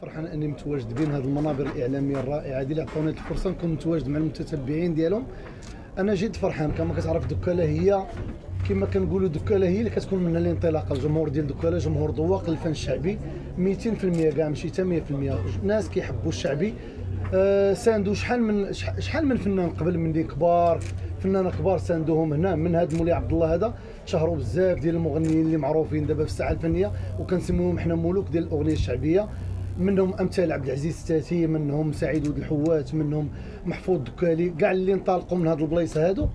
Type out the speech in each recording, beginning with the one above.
فرحان اني متواجد بين هذه المنابر الاعلاميه الرائعه اللي عطاوني الفرصه نكون متواجد مع المتتبعين ديالهم. انا جد فرحان كما كتعرف دوكالا هي كما كنقولوا دوكالا هي اللي كتكون منها الانطلاقه. الجمهور ديال دوكالا جمهور ذواق للفن الشعبي 200% كاع ماشي حتى 100%، ناس كيحبوا الشعبي. ساندو شحال من فنان قبل من دي كبار، فنانه كبار ساندوهم هنا. من هذا مولاي عبد الله هذا شهروا بزاف ديال المغنيين اللي معروفين دابا في الساحه الفنيه وكنسميوهم حنا ملوك ديال الاغنيه الشعبيه. منهم امثال عبد العزيز التاتي، منهم سعيد ود الحوات، منهم محفوظ الدكالي، كاع اللي انطلقوا من هاد البلايص هادو.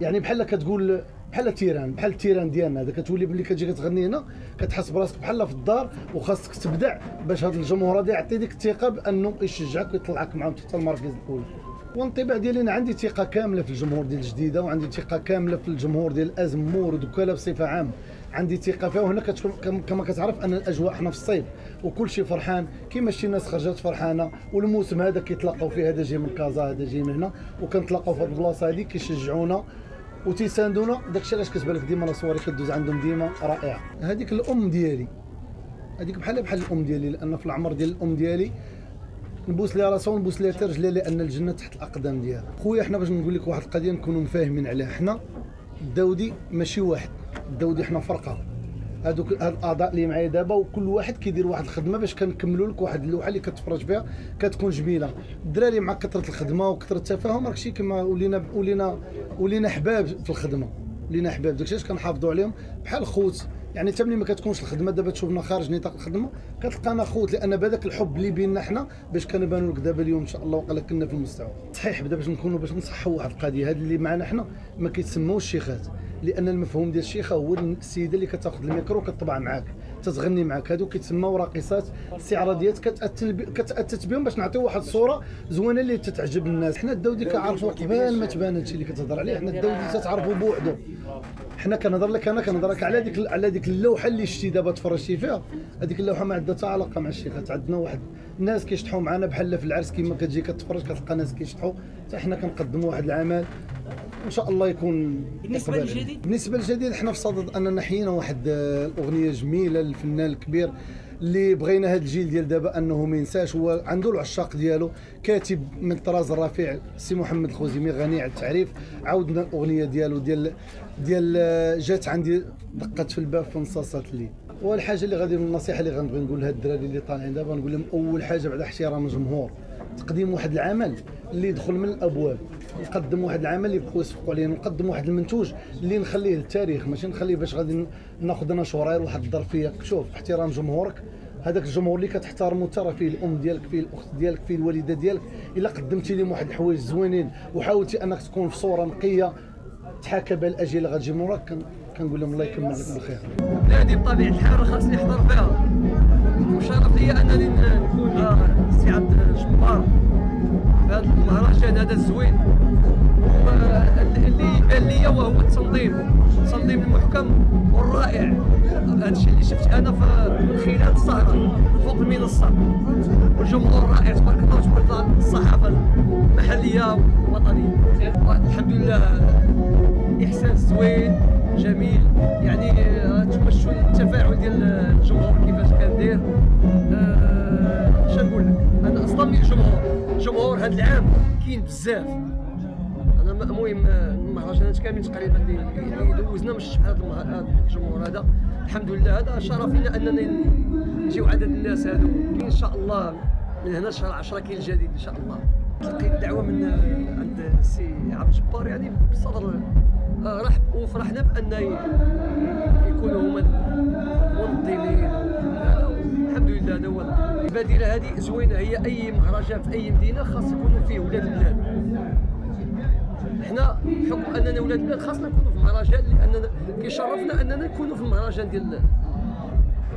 يعني بحال كتقول بحال التيران ديالنا هذا. كتولي ملي كتجي كتغني هنا كتحس براسك بحال في الدار، وخاصك تبدع باش هاد الجمهور هذا يعطي ديك الثقه بانه يشجعك ويطلعك معاهم حتى المركز الاول. والانطباع ديالي انا عندي ثقه كامله في الجمهور ديال الجديده، وعندي ثقه كامله في الجمهور ديال الازمور ودكاله بصفه عامه، عندي ثقه فيها. وهنا كتكون كما كتعرف ان الاجواء حنا في الصيف وكل شيء فرحان، كيما شتي الناس خرجت فرحانه، والموسم هذا كيتلاقاو فيه، هذا جاي من كازا هذا جاي من هنا، وكنتلاقاو في هذه البلاصه هذه كيشجعونا وتيساندونا. داكشي علاش كتبان لك ديما صوري كدوز عندهم ديما رائعه. هذيك الام ديالي، هذيك بحال الام ديالي، لان في العمر ديال الام ديالي نبوس ليها راسها ونبوس ليها رجليها، لان الجنه تحت الاقدام ديالها. خويا حنا باش نقول لك واحد القضيه نكونوا مفاهمين عليها، حنا الداودي ماشي واحد، الداودي حنا فرقه. هاد الاعضاء اللي معايا دابا وكل واحد كيدير واحد الخدمه باش كنكملوا لك واحد اللوحه اللي كتفرج بها كتكون جميله. الدراري مع كثره الخدمه وكثره التفاهم راكشي كما ولينا حباب في الخدمه، ولينا حباب. داكشي علاش كنحافظوا عليهم بحال خوت. يعني حتى ملي ما كتكونش الخدمه دابا تشوفنا خارج نطاق الخدمه كتلقانا خوت، لان بهذاك الحب اللي بيننا حنا باش كنبانوا لك دابا اليوم ان شاء الله وقال لك كنا في المستوى صحيح. بدا باش نصحوا واحد القضيه، هاد اللي معنا حنا ما كيتسموش شيخات، لان المفهوم ديال الشيخه هو السيده اللي كتاخذ الميكرو كتطبع معاك تتغني معاك. هادو كيتسموا راقصات استعراضيات كتاتت بهم باش نعطيو واحد الصوره زوينه اللي تتعجب الناس. حنا الداودي كنعرفوا قبل ما تبان هادشي اللي كتهضر عليه، حنا الداودي تتعرفوا بوحدو. حنا كنهضر لك انا كنهضر لك على ديك اللوحه اللي شتي دابا تفرجتي فيها، هذيك اللوحه ما عندها حتى علاقه مع الشيخات. عندنا واحد الناس كيشطحوا معنا بحال في العرس، كيما كتجي كتفرج كتلقى ناس كيشطحوا، حتى حنا كنقدموا واحد العمل ان شاء الله يكون. بالنسبه للجديد حنا في صدد اننا حيينا واحد الاغنيه جميله للفنان الكبير اللي بغينا هذا الجيل ديال دابا انه ما ينساش. هو عنده العشاق ديالو، كاتب من الطراز الرفيع السي محمد الخوزيمي غني على التعريف. عاودنا الاغنيه ديالو ديال جات عندي دقت في الباب في نصاصات الليل. والحاجه اللي غادي النصيحه اللي غنبغي نقول لهاد الدراري اللي طالعين دابا، نقول لهم اول حاجه بعد احترام الجمهور تقديم واحد العمل اللي يدخل من الابواب، نقدم واحد العمل اللي بقاو يصفقوا عليه، نقدم واحد المنتوج اللي نخليه للتاريخ، ماشي نخليه باش غادي ناخذ انا شهرين واحد الظرفيه. شوف احترام جمهورك، هذاك الجمهور اللي كتحترمو ترى فيه الام ديالك فيه الاخت ديالك فيه الوالده ديالك. الا قدمتي لهم واحد الحوايج زوينين وحاولتي انك تكون في صوره نقيه تحاكى بها الاجيال اللي غتجي موراك، كنقول لهم الله يكمل لك بالخير. بلادي بطبيعه الحال خاص نحضر فيها، وشرف ليا انني نكون سي عبد الجبار في هذا المهرجان هذا الزوين اللي يبان ليا، وهو التنظيم المحكم والرائع. هذا الشيء اللي شفت انا من خلال السهره فوق المنصه، والجمهور رائع تبارك الله، وتبارك الصحافه المحليه والوطنيه. الحمد لله احساس زوين جميل، يعني تمشوا التفاعل ديال الجمهور كيفاش كندير. شنقول لك انا اصلا من الجمهور هذا العام كاين بزاف. انا المهم المهرجانات كاملين تقريبا اللي دوزنا مش بحال هذا الجمهور هذا. الحمد لله هذا شرف لنا اننا نجيو عدد الناس هذو. ان شاء الله من هنا شهر 10 كاين الجديد ان شاء الله. تلقيت الدعوه من عند السي عبد الجبار يعني بصدر رحب، وفرحنا بان يكونوا هما المنظمين. الحمد لله هذا هو البادره هذه زوينه. هي اي مهرجان في اي مدينه خاص يكونوا فيه ولاد البلاد. حنا بحكم اننا ولاد البلاد خاصنا نكونوا في مهرجان، لاننا كيشرفنا اننا نكونوا في المهرجان ديال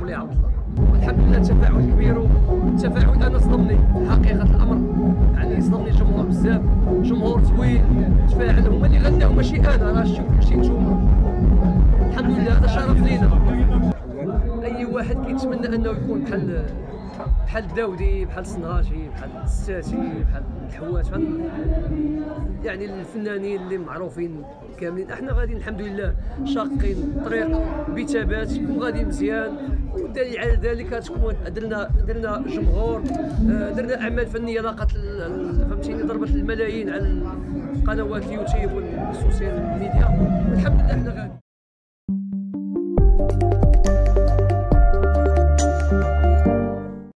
مولاي عبد الله. والحمد لله تفاعل كبير، والتفاعل انا صدمني حقيقه الامر، يعني صدمني الجمهور بزاف. جمهور زوين تفاعل، هما اللي غناو ماشي انا، راه شفتي نتوما. الحمد لله هذا شرف لينا. اي واحد كيتمنى انه يكون بحال بحال الداودي، بحال الصنهاشي، بحال الساسي، بحال الحواش، يعني الفنانين اللي معروفين كاملين. احنا غادي الحمد لله شاقين الطريق بثبات وغادي مزيان، والدليل على ذلك تكون درنا جمهور، درنا اعمال فنيه لاقت فهمتيني ضربت الملايين على قنوات اليوتيوب والسوشيال ميديا، والحمد لله احنا غادي